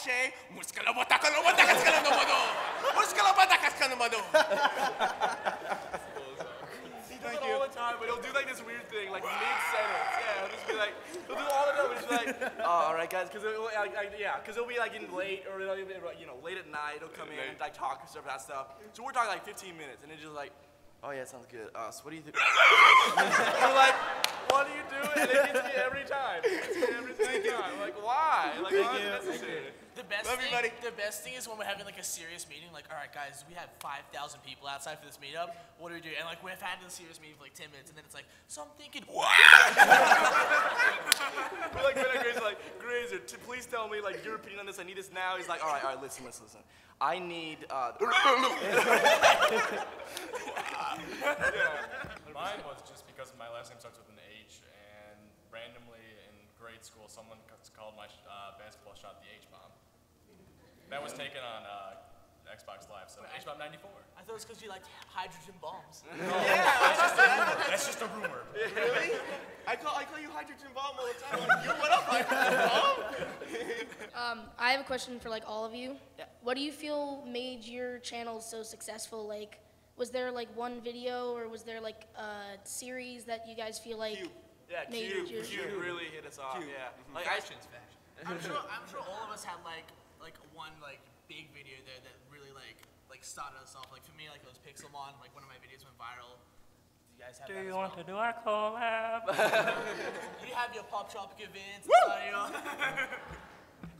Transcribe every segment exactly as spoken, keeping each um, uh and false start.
Shay. Thank you. All the time, but he'll do like this weird thing, like mid-sentence. Yeah, he'll just be like, he'll do all of it, but it's like, oh, all right, guys, because like, like, yeah, because it'll be like in late or it'll be, you know, late at night. It'll come in and like talk and stuff that stuff. So we're talking like fifteen minutes, and it's just like, oh yeah, sounds good. Uh, so what do you think? We're like, what do you do? And it gets me every time. It's me every single time. I'm like, why? Like, why is it necessary? The best Love thing, you, the best thing is when we're having like a serious meeting, like, all right, guys, we have five thousand people outside for this meetup. What do we do? And like, we've had a serious meeting for like ten minutes, and then it's like, so I'm thinking, what? We're like, we're like, Graser, like, Graser, please tell me like your opinion on this. I need this now. He's like, all right, all right, listen, listen, listen. I need. Uh, yeah. Mine was just because my last name starts with an H, and randomly in grade school, someone called my uh, basketball shot the H bomb. That was taken on uh, Xbox Live, so H bomb ninety-four. I thought it was because you liked hydrogen bombs. No, yeah, that's, that's just a rumor. Really? I call I call you hydrogen bomb all the time. Like, you what up, hydrogen bomb? um, I have a question for like all of you. Yeah. What do you feel made your channel so successful? Like, was there like one video, or was there like a series that you guys feel like Cute. Yeah, made Cute. Your Cute really hit us off? Cute. Yeah, like fashion, fashion. I'm sure, I'm sure all of us had like like one like big video there that really like like started us off. Like for me, like it was Pixelmon. Like one of my videos went viral. Do you guys have? Do that you as want well? To do our collab? You have your Pop-Tropic events. Woo!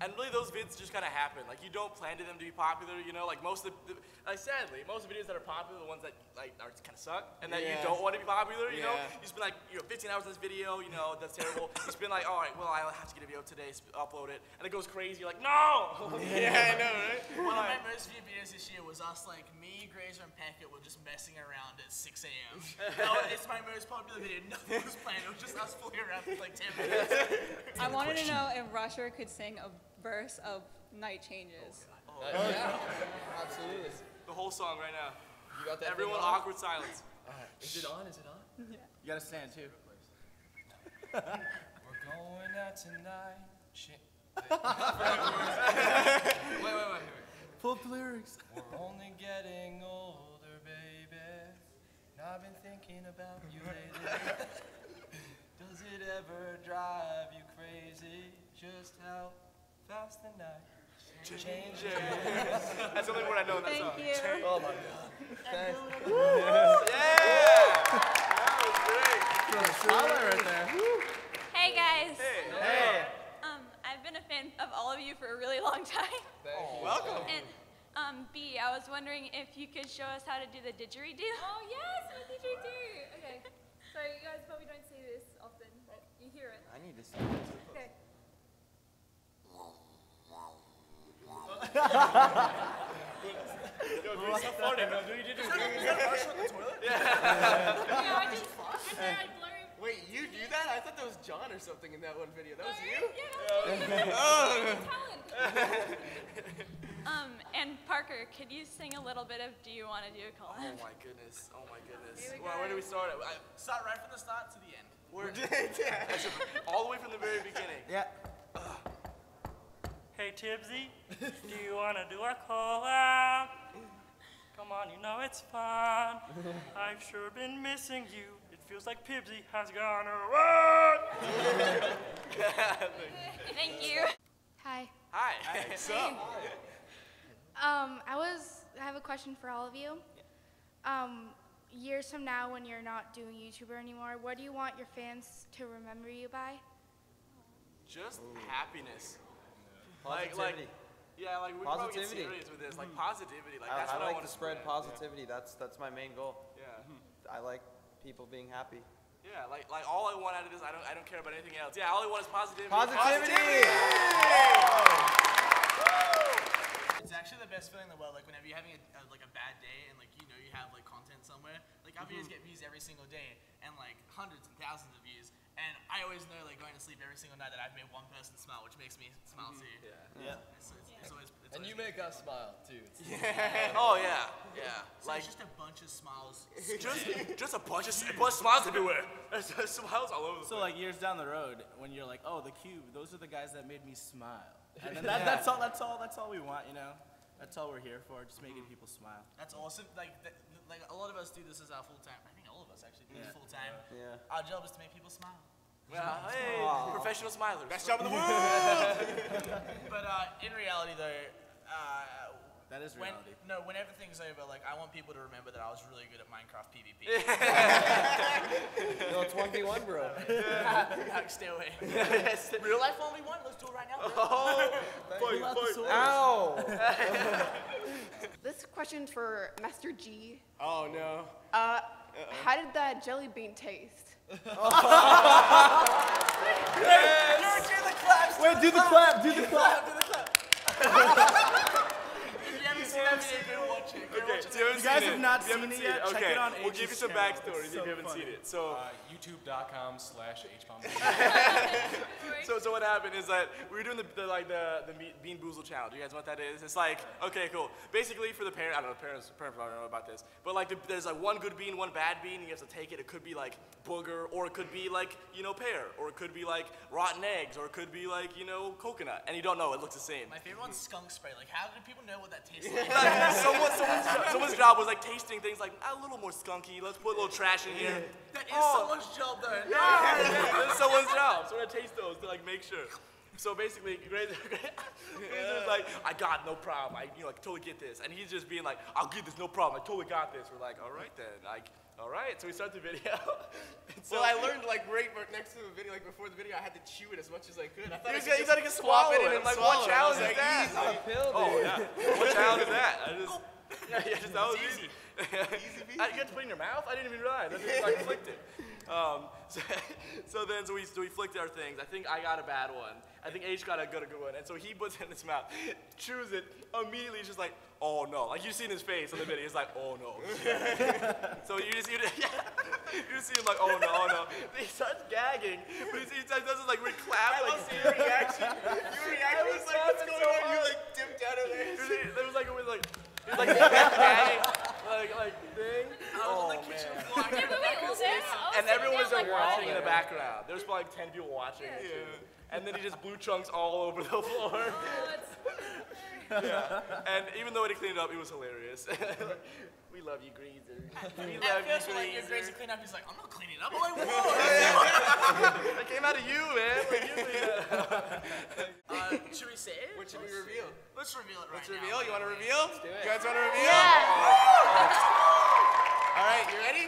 And really, those vids just kind of happen. Like, you don't plan to them to be popular, you know? Like, most of the, the like, sadly, most of the videos that are popular are the ones that, like, are kind of suck, and that yeah. you don't want to be popular, you yeah. know? You spend, like, you know, fifteen hours on this video, you know, that's terrible. You spend, like, all right, well, I'll have to get a video today, upload it, and it goes crazy. You're like, no! Yeah, I know, right? One of my most viewed videos this year was us, like, me, Graser, and Pakkett were just messing around at six A M It's my most popular video. Nothing was planned. It was just us fooling around for, like, ten minutes. I wanted to know if Rusher could sing a verse of Night Changes. Oh, oh, oh, yeah. Yeah. Absolutely. The whole song right now. You got that? Everyone awkward silence. All right. Is it on? Is it on? Yeah. You gotta stand too. We're going out tonight. Shit. wait, wait, wait, wait. Pull up the lyrics. We're only getting older, baby. And I've been thinking about you lately. Does it ever drive you crazy? Just how fast the night changes. That's the only word I know in that song. Thank you. Change. Oh my God. Thanks. Woo! Yeah! That was great. That was right there. Hey guys. Hey. Hey. Um, I've been a fan of all of you for a really long time. Thank you. Welcome. And um, B, I was wondering if you could show us how to do the didgeridoo. Oh yes, the didgeridoo. Okay. So you guys probably don't see this often, but you hear it. I need to see this. Okay. Yo, do you support it? No, do you do? Is that a rush on the toilet? Yeah. Yeah, I just, I said I'd blur. Wait, you do that? I thought that was John or something in that one video. That was you? Yeah, that was talent. Um, and Parker, could you sing a little bit of Do You Want to Do a Collab? Oh my goodness, oh my goodness. Here we go. Well, where do we start? I start right from the start to the end. We're all the way from the very beginning. Yeah. Hey Pibsy, do you want to do our collab? Come on, you know it's fun. I've sure been missing you. It feels like Pibsy has gone away. Thank you. Hi. Hi. Hi. What's up? Um, I was. I have a question for all of you. Um, years from now, when you're not doing YouTuber anymore, what do you want your fans to remember you by? Just Ooh. happiness. Like, like, yeah, like we probably get serious with this, like positivity. Like I, that's I what like I want to spread. spread. Positivity. Yeah. That's that's my main goal. Yeah. Mm-hmm. I like people being happy. Yeah, like like all I want out of this, I don't I don't care about anything else. Yeah, all I want is positivity. Positivity. Positivity. Yeah. It's actually the best feeling in the world. Like whenever you're having a, a, like a bad day and like you know you have like content somewhere. Like our videos get views every single day and like hundreds and thousands of views. And I always know, like, going to sleep every single night that I've made one person smile, which makes me smile too. Yeah. Yeah. It's, it's, yeah. It's always, it's and always you make us smile too. Yeah. Oh yeah. Yeah. So like it's just a bunch of smiles. just, just a bunch of a bunch of smiles everywhere. Smiles all over. The so place. Like years down the road, when you're like, oh, the Cube, those are the guys that made me smile. And then that, yeah. that's all. That's all. That's all we want. You know, that's all we're here for. Just making mm-hmm. people smile. That's awesome. Like, that, like a lot of us do this as our full time. I think all of us actually do yeah. this full time. Yeah. Our job is to make people smile. Yeah. Smile. Hey, Aww. professional smilers. Best job in the world. But uh, in reality, though, uh, that is reality. When, no, when everything's over, like I want people to remember that I was really good at Minecraft PvP. No, it's one v one, bro. Yeah. Stay away. Real life one v one. Let's do it right now. Bro. Oh, boy, boy. Ow. This question for Master G. Oh no. Uh, uh -oh. How did that jelly bean taste? Yes. Yo, do the claps. Wait, do the clap. Do the clap. Do the clap. Watching. Okay, so you guys have not seen it yet. Check okay. it on We'll H's give you some backstory if so you haven't funny. seen it. So uh, YouTube dot com slash H bomb. So so what happened is that we were doing the, the like the the Bean Boozled challenge. You guys know what that is? It's like okay, cool. Basically for the parent, I don't know, parents parents probably don't know about this, but like the, there's like one good bean, one bad bean. And you have to take it. It could be like booger, or it could be like you know pear, or it could be like rotten eggs, or it could be like you know coconut. And you don't know. It looks the same. My favorite one's skunk spray. Like how do people know what that tastes like? Someone, someone's, someone's job was like tasting things like a little more skunky. Let's put a little trash in here. That is oh. someone's job, though. No, yeah, yeah. That's someone's job. So we're gonna taste those to like make sure. So basically, Graser was like, I got no problem. I you know like totally get this, and he's just being like, I'll get this, no problem. I totally got this. We're like, all right then, like. All right, so we start the video. So well, I learned like right next to the video, like before the video, I had to chew it as much as I could. I thought you thought you could swap it, and I'm like, what challenge is that? Oh yeah, what challenge is that? I just, yeah, yeah, just that was easy. Easy peasy. You got to put it in your mouth? I didn't even realize. I just like flicked it. Um, so, so then, so we so we flicked our things. I think I got a bad one. I think H got a good, a good one, and so he puts it in his mouth, chews it immediately. He's just like, oh no! Like you've seen his face on the video. He's like, oh no! So you just you just, yeah. you just see him like, oh no, oh no! He starts gagging, but he, he does this like weird clap. I like, see your reaction. Your reaction was, was like, what's going so on? Hard. You like dipped out of there. There was like a weird like, it was like gagging, like like thing. I was oh, on the kitchen floor. Yeah, oh, and everyone was like watching in the background. There was probably like ten people watching. Yeah. Yeah. And then he just blew chunks all over the floor. Oh, that's yeah. And even though he cleaned it up, it was hilarious. We love you, Graser. We love At first you, Graser. Like, Graser cleaned up. He's like, I'm not cleaning up. I'm like, whoa. That came out of you, man. Like, you uh, should we say it? What should Let's we reveal? Let's reveal it right Let's now. Let's reveal. You want to reveal? Let's do it. You guys want to reveal? Yeah. All right, you ready?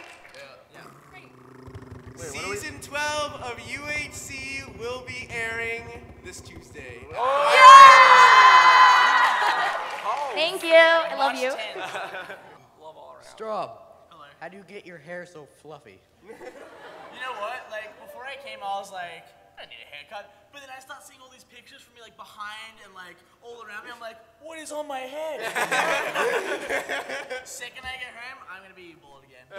Wait, Season twelve of U H C will be airing this Tuesday. Oh. Yeah! Oh. Thank you. I love you. Love all around. Straub, hello. How do you get your hair so fluffy? You know what? Like, before I came, I was like, I need a haircut. But then I start seeing all these pictures from me, like, behind and, like, all around me. I'm like, what is on my head? Second I get home, I'm going to be bald again.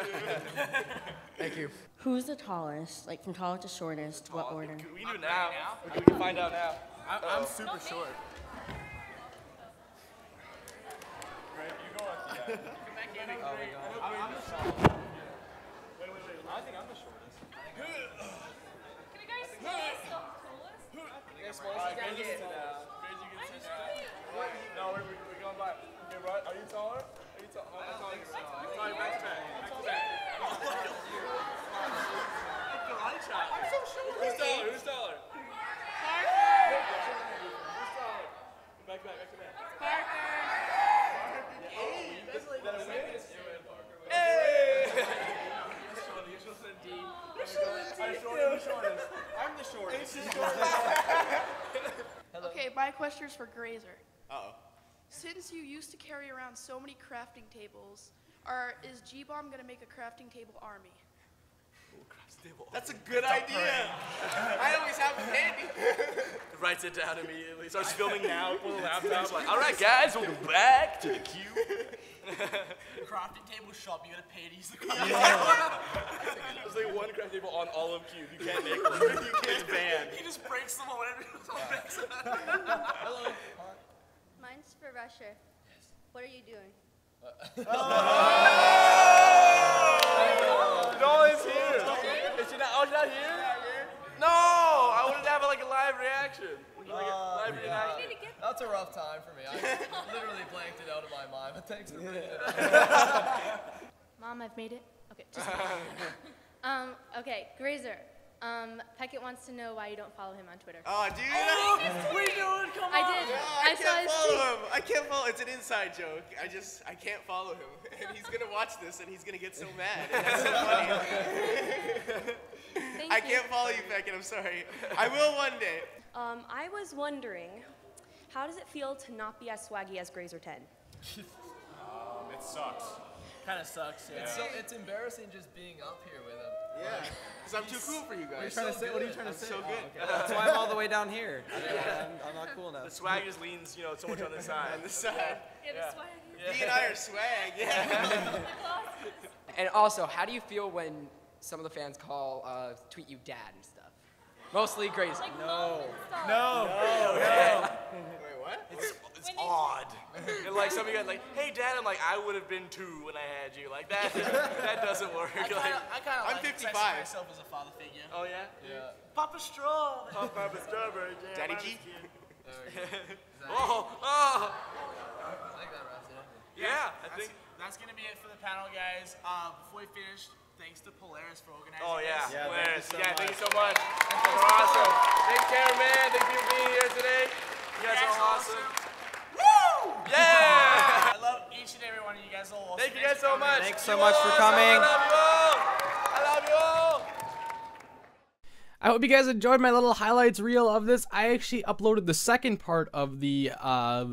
Thank you. Who's the tallest? Like, from tallest to shortest, what order? We do now. We can find out now. I'm, uh, I'm super short. Grape, you go up to that. Come back in. Oh, I'm the tallest. Wait, wait, wait. I think I'm the shortest. Who is No, we're, we're going back. Okay, right? Are you taller? Are you taller? I'm taller. Sorry, back to back. Back to back. I'm so sure. Who's taller? Who's taller? Parker. Who's taller? Back to back. Back to back. Parker. Hey. Hey. I'm, short, I'm, I'm the shortest. Okay, my question is for Graser. Uh-oh. Since you used to carry around so many crafting tables, are, is G-Bomb going to make a crafting table army? Ooh, craft table. That's a good That's idea. I always have it handy. Writes it down immediately. Starts filming now. Pull the laptop. Like, all right, guys, welcome back to the queue. Crafting table shop, you gotta pay to use the crafting table. There's like one crafting table on all of Cube. You can't make one. You can't ban. He just breaks them all whenever someone breaks them. Hello. Mine's for Rusher. Yes. What are you doing? Uh, oh! oh! No, it's here. Is she not, oh, she's not here? She's not here? No! I wanted to have like a live reaction. Like a live reaction. That's a rough time for me. I literally blanked it out of my mind, but thanks for bringing it up. Mom, I've made it. Okay, just Um, okay, Graser. Um, Pakkett wants to know why you don't follow him on Twitter. Oh, do you oh, know? We do it, come on. I did. Yeah, I, I can't saw follow him. I can't follow. It's an inside joke. I just, I can't follow him. And he's going to watch this, and he's going to get so mad. And that's so funny. Thank I you. can't follow you, Pakkett. I'm sorry. I will one day. Um, I was wondering, how does it feel to not be as swaggy as Graser ten? um, it sucks. Kind of sucks, yeah. It's, so, it's embarrassing just being up here with him. Yeah, because I'm too cool for you guys. What are you trying so to say? Good. What are you trying I'm to say? So good. Oh, okay. That's why I'm all the way down here. Yeah. I'm, I'm not cool enough. The swag just leans, you know, so much on this side. On this side. Yeah, the yeah. swag. Yeah. Me and I are swag. Yeah. And also, how do you feel when some of the fans call, uh, tweet you dad and stuff? Mostly Graser. Like no. no. No. No. No. Wait, what? It's It's when odd. And like some of you guys like, hey dad, I'm like, I would have been two when I had you. Like that that doesn't work. I kinda, like, I kinda I'm like fifty-five. Myself as a father figure. Oh yeah? Yeah. Papa Straw. Oh, Papa Strawberry. Yeah, Daddy G. Oh, oh. I think that wraps it up. Yeah, yeah I that's, think that's gonna be it for the panel, guys. Uh, before we finish, thanks to Polaris for organizing this. Oh yeah, yeah Polaris. Thank so yeah, much. thank you so much. You're awesome. Thanks, cameraman. Thank you for being here today. You guys are awesome. awesome. Yeah! I love each and every one of you guys all. Thank you guys so much. Thanks so much for coming. I love you all. I love you all. I hope you guys enjoyed my little highlights reel of this. I actually uploaded the second part of the uh,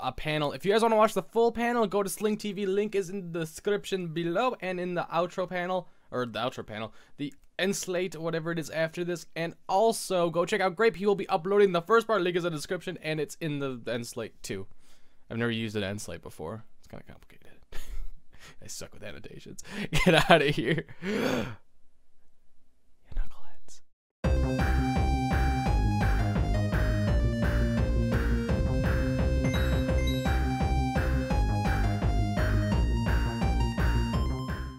uh, panel. If you guys want to watch the full panel, go to Sling T V. Link is in the description below and in the outro panel. Or the outro panel. The end slate, whatever it is after this. And also, go check out Grape. He will be uploading the first part. Link is in the description and it's in the end slate too. I've never used an end slate before. It's kind of complicated. I suck with annotations. Get out of here.